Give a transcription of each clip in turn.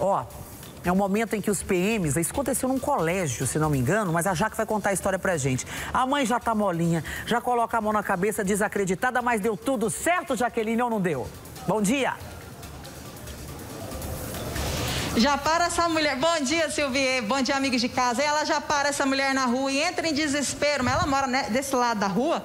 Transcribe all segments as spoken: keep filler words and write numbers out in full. Ó, é um momento em que os P Ms, isso aconteceu num colégio, se não me engano, mas a Jaque vai contar a história pra gente. A mãe já tá molinha, já coloca a mão na cabeça, desacreditada, mas deu tudo certo, Jaqueline, ou não deu? Bom dia! Já para essa mulher. Bom dia, Silvia. Bom dia, amigos de casa. Ela já para essa mulher na rua e entra em desespero. Mas ela mora, né, desse lado da rua.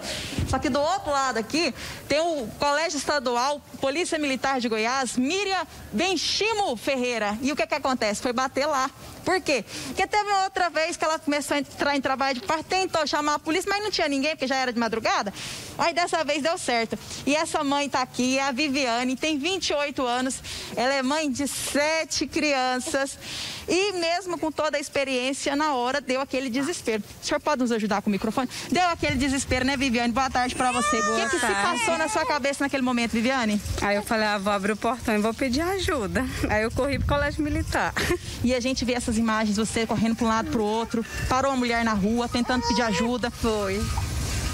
Só que do outro lado aqui tem o Colégio Estadual Polícia Militar de Goiás, Miriam Benchimo Ferreira. E o que que acontece? Foi bater lá. Por quê? Porque teve uma outra vez que ela começou a entrar em trabalho de parto, tentou chamar a polícia, mas não tinha ninguém, porque já era de madrugada. Aí dessa vez deu certo. E essa mãe tá aqui, é a Viviane, tem vinte e oito anos. Ela é mãe de sete crianças. Crianças, e mesmo com toda a experiência, na hora deu aquele desespero. O senhor pode nos ajudar com o microfone? Deu aquele desespero, né, Viviane? Boa tarde pra você. O que, que se passou na sua cabeça naquele momento, Viviane? Aí eu falei, ah, vou abrir o portão e vou pedir ajuda. Aí eu corri pro colégio militar. E a gente vê essas imagens, você correndo pra um lado, pro outro, parou a mulher na rua, tentando pedir ajuda. Foi.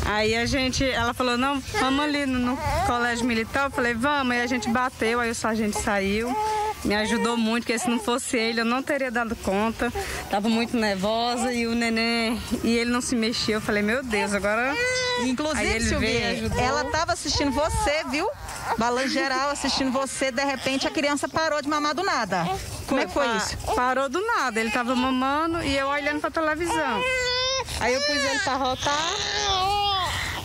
Aí a gente, ela falou, não, vamos ali no, no colégio militar. Eu falei, vamos. Aí a gente bateu, aí o sargento saiu. Me ajudou muito, porque se não fosse ele, eu não teria dado conta. Tava muito nervosa e o neném... E ele não se mexia. Eu falei, meu Deus, agora... Inclusive, Silvia, ela tava assistindo você, viu? Balanço geral, assistindo você. De repente, a criança parou de mamar do nada. Como é que foi isso? Parou do nada. Ele tava mamando e eu olhando pra televisão. Aí eu pus ele pra rotar.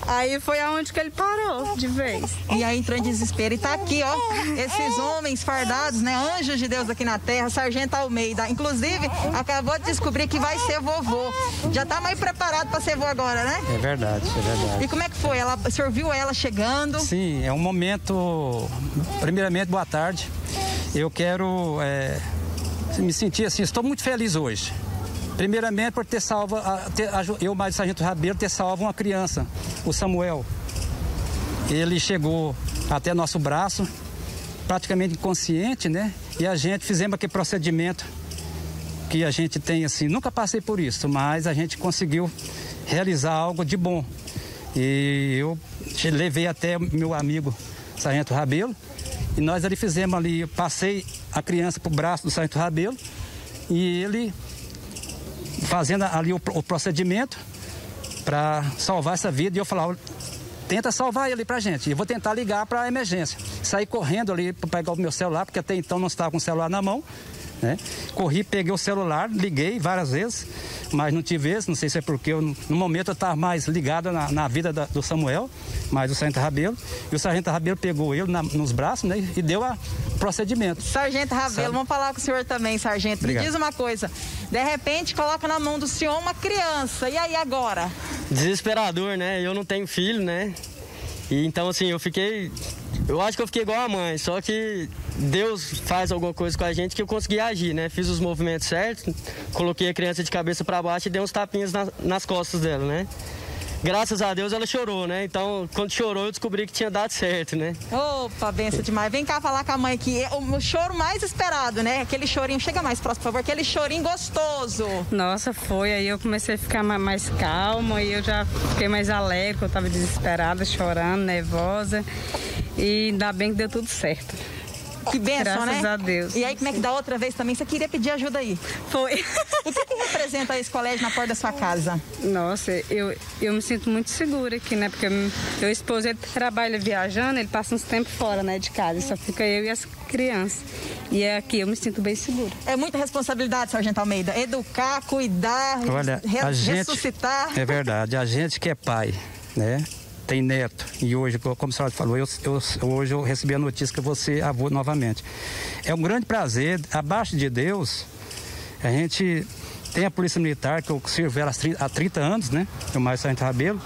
Aí foi aonde que ele parou, de vez. E aí entrou em desespero. E tá aqui, ó, esses homens fardados, né, anjos de Deus aqui na terra, Sargento Almeida. Inclusive, acabou de descobrir que vai ser vovô. Já tá mais preparado pra ser vô agora, né? É verdade, é verdade. E como é que foi? Ela, o senhor viu ela chegando? Sim, é um momento... Primeiramente, boa tarde. Eu quero é, me sentir assim, estou muito feliz hoje. Primeiramente, por ter salvo, a, ter, a, eu mais o Sargento Rabelo, ter salvo uma criança, o Samuel. Ele chegou até nosso braço, praticamente inconsciente, né? E a gente fizemos aquele procedimento que a gente tem, assim, nunca passei por isso, mas a gente conseguiu realizar algo de bom. E eu levei até meu amigo Sargento Rabelo, e nós ali fizemos ali, passei a criança para o braço do Sargento Rabelo, e ele... fazendo ali o, o procedimento para salvar essa vida. E eu falava, tenta salvar ele pra gente. Eu vou tentar ligar para a emergência. Saí correndo ali para pegar o meu celular, porque até então não estava com o celular na mão, né? Corri, peguei o celular, liguei várias vezes, mas não tive esse, não sei se é porque eu, no momento eu estava mais ligado na, na vida da, do Samuel, mas do Sargento Rabelo. E o Sargento Rabelo pegou ele na, nos braços, né, e deu a procedimento. Sargento Rabelo, sabe? Vamos falar com o senhor também, sargento. Obrigado. Me diz uma coisa, de repente coloca na mão do senhor uma criança, e aí agora? Desesperador, né? Eu não tenho filho, né? E então assim, eu fiquei... Eu acho que eu fiquei igual a mãe, só que Deus faz alguma coisa com a gente que eu consegui agir, né? Fiz os movimentos certos, coloquei a criança de cabeça para baixo e dei uns tapinhas na, nas costas dela, né? Graças a Deus ela chorou, né? Então, quando chorou, eu descobri que tinha dado certo, né? Opa, benção demais. Vem cá falar com a mãe aqui. O choro mais esperado, né? Aquele chorinho, chega mais próximo, por favor, aquele chorinho gostoso. Nossa, foi. Aí eu comecei a ficar mais calma e eu já fiquei mais alegre, eu tava desesperada, chorando, nervosa. E ainda bem que deu tudo certo. Que bênção, né? Graças a Deus. E aí, como é que da outra vez também? Você queria pedir ajuda aí? Foi. O que que representa esse colégio na porta da sua casa? Nossa, eu, eu me sinto muito segura aqui, né? Porque meu esposo, ele trabalha viajando, ele passa uns tempos fora, né, de casa. Só fica eu e as crianças. E é aqui, eu me sinto bem segura. É muita responsabilidade, Sargento Almeida. Educar, cuidar, olha, re a gente, ressuscitar. É verdade. A gente que é pai, né? Tem neto, e hoje, como a senhora falou, eu, eu, hoje eu recebi a notícia que você avô novamente. É um grande prazer, abaixo de Deus, a gente tem a Polícia Militar, que eu sirvo ela há trinta anos, né? Eu mais Sargento Rabelo,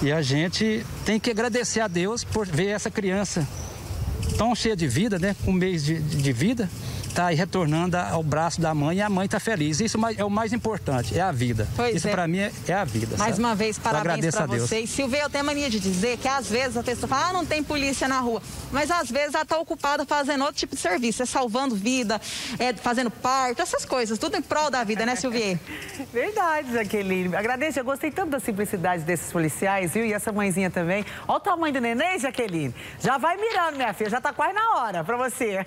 e a gente tem que agradecer a Deus por ver essa criança tão cheia de vida, né? Com um mês de, de vida, tá aí retornando ao braço da mãe, e a mãe tá feliz. Isso é o mais importante, é a vida. Pois isso é. Pra mim é a vida. Mais sabe? Uma vez, parabéns pra vocês. Silvia, eu tenho mania de dizer que às vezes a pessoa fala, ah, não tem polícia na rua. Mas às vezes ela tá ocupada fazendo outro tipo de serviço, é salvando vida, é fazendo parto, essas coisas, tudo em prol da vida, né, Silvia? Verdade, Jaqueline. Agradeço, eu gostei tanto da simplicidade desses policiais, viu? E essa mãezinha também. Olha o tamanho do neném, Jaqueline. Já vai mirando, minha filha, já tá quase na hora pra você.